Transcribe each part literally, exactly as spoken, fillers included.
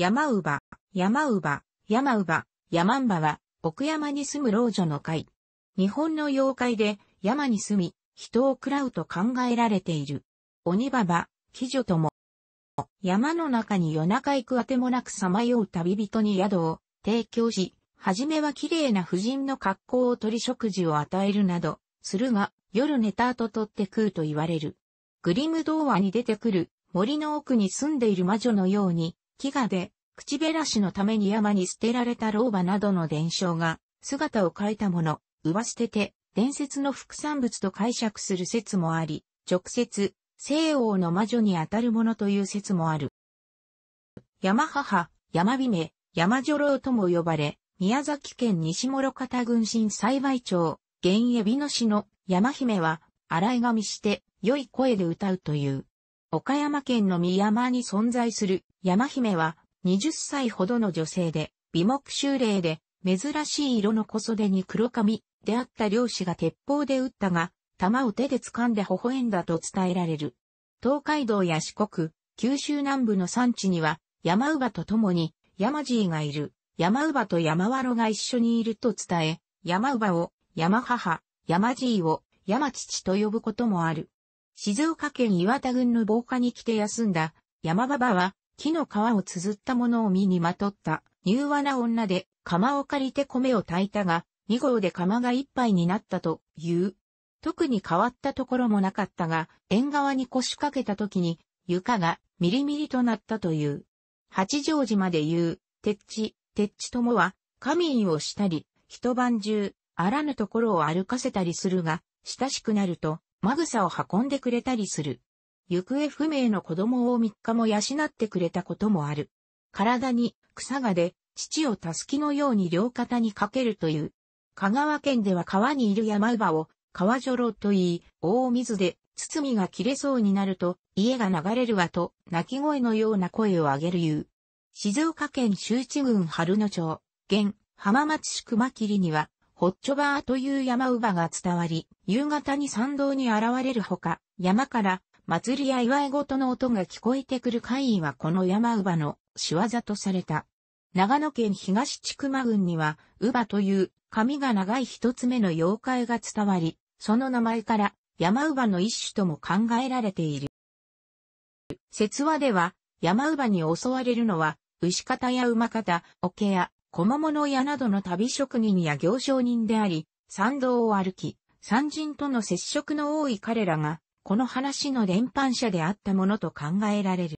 山姥ば、山姥ば、山姥ば、山姥ばは、奥山に住む老女の怪。日本の妖怪で、山に住み、人を食らうと考えられている。鬼婆婆、鬼女とも。山の中に夜中行くあてもなくさまよう旅人に宿を提供し、はじめは綺麗な婦人の格好を取り食事を与えるなど、するが、夜寝た後取って食うと言われる。グリム童話に出てくる森の奥に住んでいる魔女のように、飢餓で、口減らしのために山に捨てられた老婆などの伝承が、姿を変えたもの、上捨てて、伝説の副産物と解釈する説もあり、直接、西欧の魔女にあたるものという説もある。山母、山姫、山女郎とも呼ばれ、宮崎県西諸方郡新幸町、現えびの市の山姫は、洗い髪して、良い声で歌うという。岡山県の美山に存在する山姫は、にじゅっさいほどの女性で、眉目秀麗で、珍しい色の小袖に黒髪であった猟師が鉄砲で撃ったが、玉を手で掴んで微笑んだと伝えられる。東海道や四国、九州南部の山地には、山姥ばと共に、山爺がいる、山姥ばと山わろが一緒にいると伝え、山姥ばを、山母、山爺を、山父と呼ぶこともある。静岡県磐田郡の防火に来て休んだ、山姥ばは、木の皮を綴ったものを身にまとった、柔和な女で、釜を借りて米を炊いたが、二合で釜が一杯になったという。特に変わったところもなかったが、縁側に腰掛けた時に、床がミリミリとなったという。八丈島で言う、てっち、てっちともは、仮眠をしたり、一晩中、あらぬところを歩かせたりするが、親しくなると、間草を運んでくれたりする。行方不明の子供をみっかも養ってくれたこともある。体に草がで、父をたすきのように両肩にかけるという。香川県では川にいる山姥ばを、川女郎と言い、大水で、包みが切れそうになると、家が流れるわと、泣き声のような声を上げる言う。静岡県周知郡春野町、現、浜松市熊切には、ホッチョバーという山姥ばが伝わり、夕方に参道に現れるほか、山から、祭りや祝い事の音が聞こえてくる怪異はこの山姥ばの仕業とされた。長野県東千曲郡には、姥ばという、髪が長い一つ目の妖怪が伝わり、その名前から山姥ばの一種とも考えられている。説話では、山姥ばに襲われるのは、牛方や馬方、桶屋、小物屋などの旅職人や行商人であり、山道を歩き、山人との接触の多い彼らが、この話の連販者であったものと考えられる。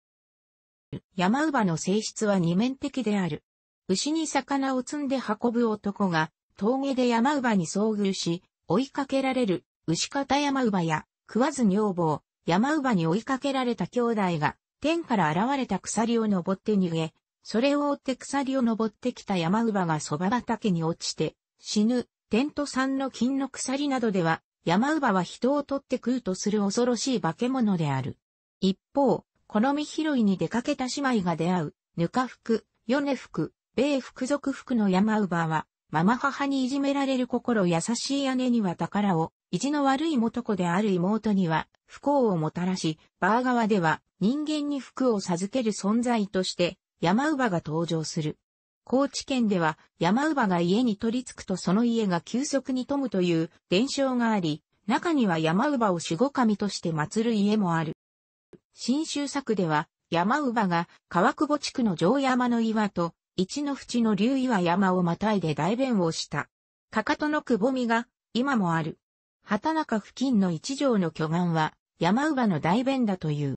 山姥ばの性質は二面的である。牛に魚を積んで運ぶ男が、峠で山姥ばに遭遇し、追いかけられる、牛方山姥ばや、食わず女房、山姥ばに追いかけられた兄弟が、天から現れた鎖を登って逃げ、それを追って鎖を登ってきた山姥ばが蕎麦畑に落ちて、死ぬ、天と山の金の鎖などでは、山姥ばは人を取って食うとする恐ろしい化け物である。一方、好み拾いに出かけた姉妹が出会う、ぬか福、よね福、米福属福の山姥ばは、ママ母にいじめられる心優しい姉には宝を、意地の悪い元子である妹には不幸をもたらし、バー側では人間に福を授ける存在として山姥ばが登場する。高知県では山姥ばが家に取り付くとその家が急速に富むという伝承があり、中には山姥ばを守護神として祀る家もある。信州作では山姥ばが川久保地区の城山の岩と、一の淵の竜岩山をまたいで大便をした。かかとのくぼみが今もある。畑中付近の一条の巨岩は山姥ばの大便だという。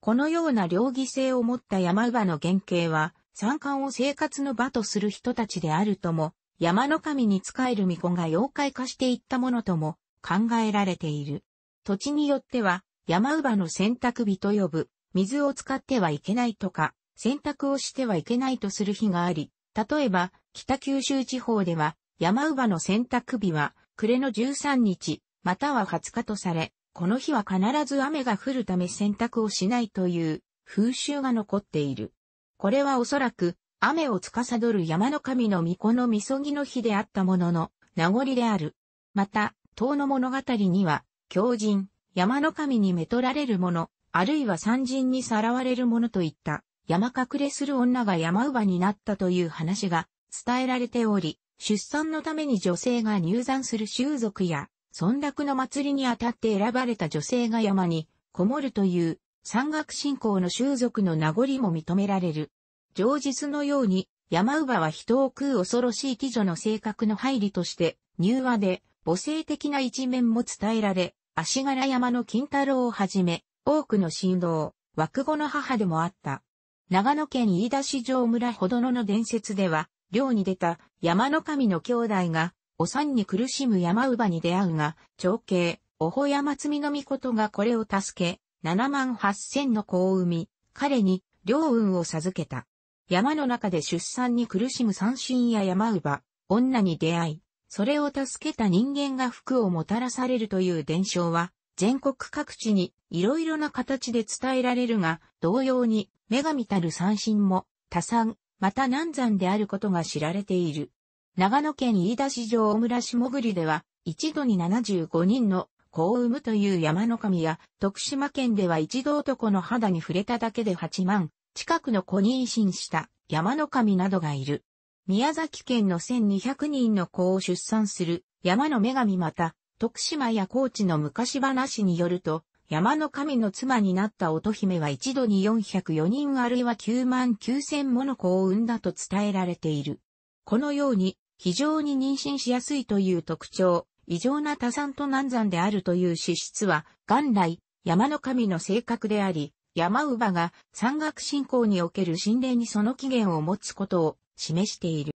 このような両義性を持った山姥ばの原型は山間を生活の場とする人たちであるとも、山の神に仕える巫女が妖怪化していったものとも考えられている。土地によっては山姥ばの洗濯日と呼ぶ、水を使ってはいけないとか、洗濯をしてはいけないとする日があり、例えば、北九州地方では、山姥ばの洗濯日は、暮れのじゅうさんにち、またははつかとされ、この日は必ず雨が降るため洗濯をしないという、風習が残っている。これはおそらく、雨を司る山の神の巫女のみそぎの日であったものの、名残である。また、唐の物語には、狂人、山の神にめとられるもの、あるいは山人にさらわれるものといった。山隠れする女が山姥になったという話が伝えられており、出産のために女性が入山する習俗や、村落の祭りにあたって選ばれた女性が山にこもるという山岳信仰の習俗の名残も認められる。上述のように、山姥は人を食う恐ろしい鬼女の性格の配慮として、柔和で母性的な一面も伝えられ、足柄山の金太郎をはじめ、多くの神童、稚児の母でもあった。長野県飯田市城村ほどのの伝説では、漁に出た山の神の兄弟が、お産に苦しむ山姥に出会うが、長兄、おほやまつみのみことがこれを助け、ななまんはっせんの子を産み、彼に良運を授けた。山の中で出産に苦しむ三神や山姥、女に出会い、それを助けた人間が福をもたらされるという伝承は、全国各地に色々な形で伝えられるが、同様に女神たる三神も多産、また難産であることが知られている。長野県飯田市城村下栗では、一度にななじゅうごにんの子を産むという山の神や、徳島県では一度男の肌に触れただけではちまん近くの子に妊娠した山の神などがいる。宮崎県のせんにひゃくにんの子を出産する山の女神また、徳島や高知の昔話によると、山の神の妻になった乙姫は一度によんひゃくよにんあるいはきゅうまんきゅうせんもの子を産んだと伝えられている。このように、非常に妊娠しやすいという特徴、異常な多産と難産であるという資質は、元来、山の神の性格であり、山姥が山岳信仰における神霊にその起源を持つことを示している。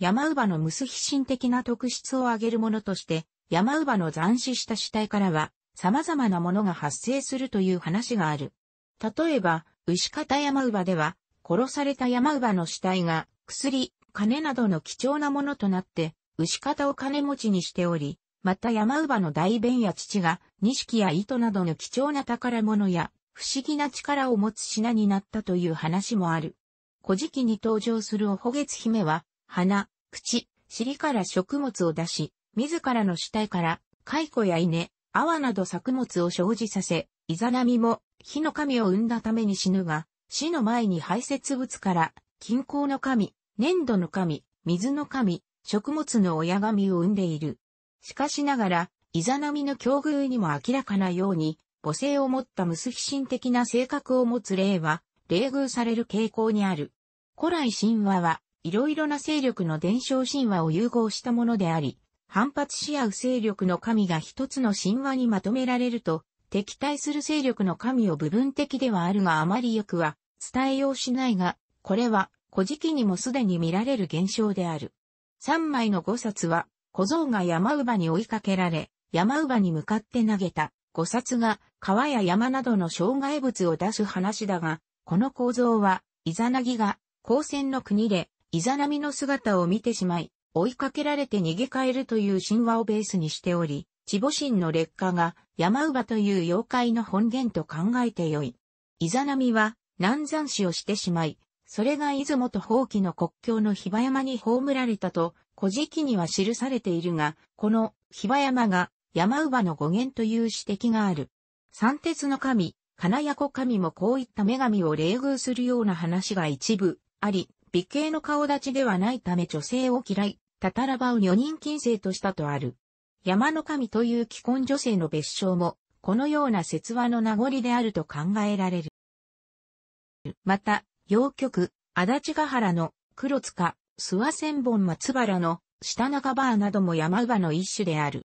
山姥の無崇非神的な特質を挙げるものとして、山姥の斬死した死体からは、様々なものが発生するという話がある。例えば、牛方山姥では、殺された山姥の死体が、薬、金などの貴重なものとなって、牛方を金持ちにしており、また山姥の大便や乳が、錦や糸などの貴重な宝物や、不思議な力を持つ品になったという話もある。古事記に登場するおほげつ姫は、鼻、口、尻から食物を出し、自らの死体から、蚕や稲、粟など作物を生じさせ、イザナミも、火の神を生んだために死ぬが、死の前に排泄物から、金鉱の神、粘土の神、水の神、食物の親神を生んでいる。しかしながら、イザナミの境遇にも明らかなように、母性を持った無崇非神的な性格を持つ霊は、冷遇される傾向にある。古来神話は、いろいろな勢力の伝承神話を融合したものであり、反発し合う勢力の神が一つの神話にまとめられると、敵対する勢力の神を部分的ではあるがあまりよくは伝えようしないが、これは古事記にもすでに見られる現象である。三枚の五冊は、小僧が山姥に追いかけられ、山姥に向かって投げた五冊が川や山などの障害物を出す話だが、この構造は、イザナギが光線の国でイザナミの姿を見てしまい、追いかけられて逃げ帰るという神話をベースにしており、地母神の劣化が山姥という妖怪の本源と考えてよい。イザナミは難産死をしてしまい、それが出雲と伯耆の国境の比婆山に葬られたと、古事記には記されているが、この比婆山が山姥の語源という指摘がある。三鉄の神、金奴神もこういった女神を冷遇するような話が一部あり、美形の顔立ちではないため女性を嫌い、たたらばを女人禁制としたとある。山の神という既婚女性の別称も、このような説話の名残であると考えられる。また、謡曲、足立ヶ原の黒塚、諏訪千本松原の下中バーなども山姥の一種である。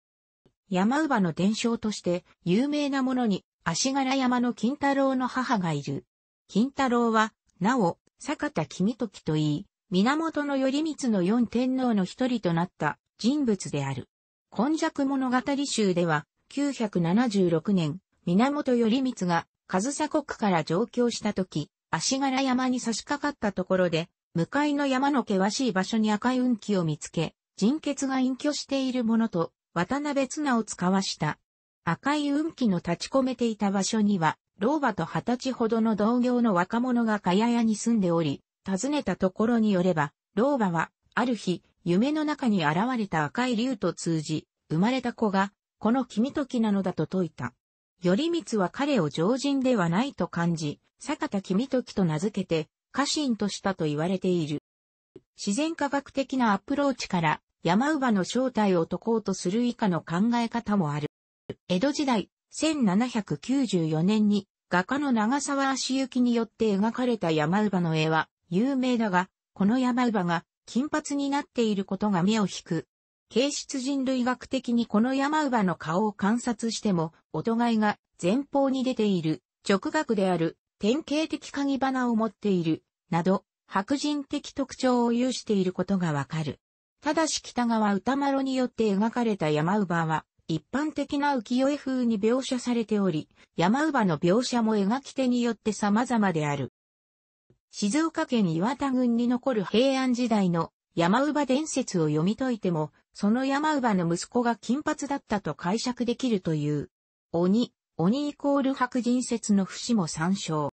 山姥の伝承として有名なものに、足柄山の金太郎の母がいる。金太郎は、なお、坂田公時といい、源頼光の四天王の一人となった人物である。今昔物語集では、きゅうひゃくななじゅうろくねん、源頼光が上総国から上京したとき、足柄山に差し掛かったところで、向かいの山の険しい場所に赤い運気を見つけ、人血が隠居しているものと、渡辺綱を使わした。赤い運気の立ち込めていた場所には、老婆と二十歳ほどの同業の若者が茅屋に住んでおり、訪ねたところによれば、老婆は、ある日、夢の中に現れた赤い竜と通じ、生まれた子が、この公時なのだと説いた。頼光は彼を常人ではないと感じ、坂田公時と名付けて、家臣としたと言われている。自然科学的なアプローチから、山姥の正体を解こうとする以下の考え方もある。江戸時代、せんななひゃくきゅうじゅうよねんに、画家の長沢芦雪によって描かれた山姥の絵は、有名だが、この山姥が、金髪になっていることが目を引く。形質人類学的にこの山姥の顔を観察しても、お互いが前方に出ている、直角である、典型的鍵花を持っている、など、白人的特徴を有していることがわかる。ただし北川歌麿によって描かれた山姥は、一般的な浮世絵風に描写されており、山姥の描写も描き手によって様々である。静岡県磐田郡に残る平安時代の山姥伝説を読み解いても、その山姥の息子が金髪だったと解釈できるという。鬼、鬼イコール白人説の節も参照。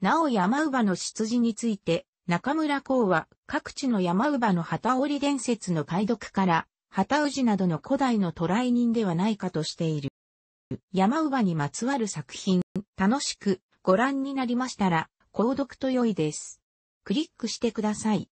なお山姥の出自について、中村光は各地の山姥の機織伝説の解読から、機氏などの古代の渡来人ではないかとしている。山姥にまつわる作品、楽しくご覧になりましたら、購読と良いです。クリックしてください。